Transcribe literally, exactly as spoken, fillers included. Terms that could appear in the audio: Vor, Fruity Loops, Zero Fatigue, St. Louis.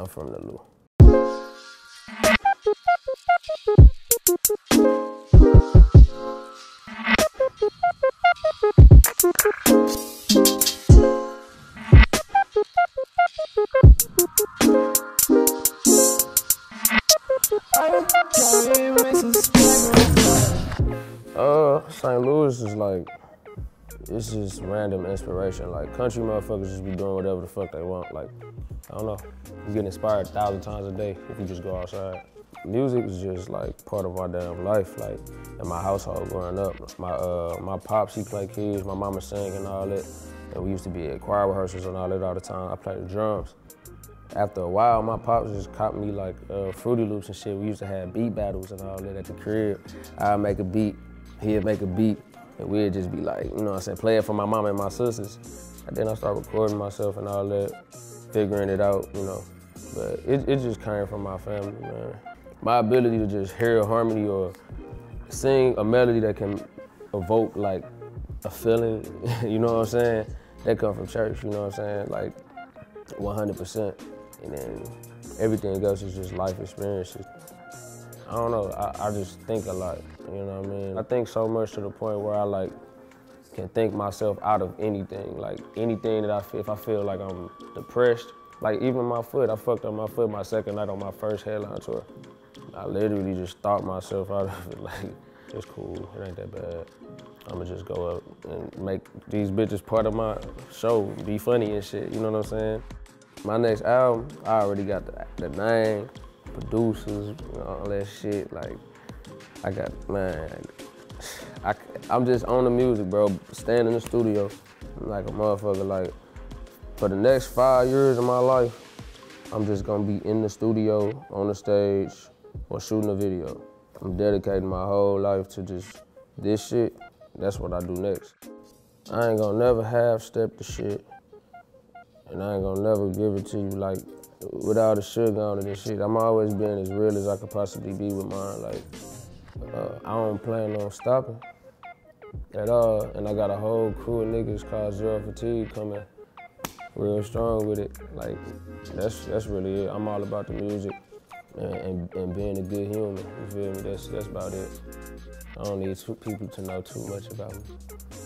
I'm from the Lou. Uh, Saint Louis is like, it's just random inspiration. Like, country motherfuckers just be doing whatever the fuck they want. Like, I don't know. You get inspired a thousand times a day if you just go outside. Music is just like part of our damn life. Like, in my household growing up, my uh, my pops, he played keys, my mama sang and all that. And we used to be at choir rehearsals and all that all the time. I played the drums. After a while, my pops just caught me like uh, Fruity Loops and shit. We used to have beat battles and all that at the crib. I'd make a beat, he'd make a beat, and we'd just be like, you know what I'm saying, play it for my mama and my sisters. And then I started recording myself and all that, figuring it out, you know. But it, it just came from my family, man. My ability to just hear a harmony or sing a melody that can evoke like a feeling, you know what I'm saying? That come from church, you know what I'm saying? Like one hundred percent. And then everything else is just life experiences. I don't know, I, I just think a lot, you know what I mean? I think so much to the point where I like can think myself out of anything, like anything that I feel, if I feel like I'm depressed, like even my foot, I fucked up my foot my second night on my first headline tour. I literally just thought myself out of it, like, it's cool, it ain't that bad. I'ma just go up and make these bitches part of my show, be funny and shit, you know what I'm saying? My next album, I already got the, the name, producers, and all that shit. Like, I got, man, I, I'm just on the music, bro. Staying in the studio, I'm like a motherfucker. Like, for the next five years of my life, I'm just gonna be in the studio, on the stage, or shooting a video. I'm dedicating my whole life to just this shit. That's what I do next. I ain't gonna never half-step the shit. And I ain't gonna never give it to you like without a sugar on it and shit. I'm always being as real as I could possibly be with mine. Like, uh, I don't plan on stopping at all. And I got a whole crew of niggas called Zero Fatigue coming real strong with it. Like, that's that's really it. I'm all about the music and, and, and being a good human, you feel me? That's, that's about it. I don't need two people to know too much about me.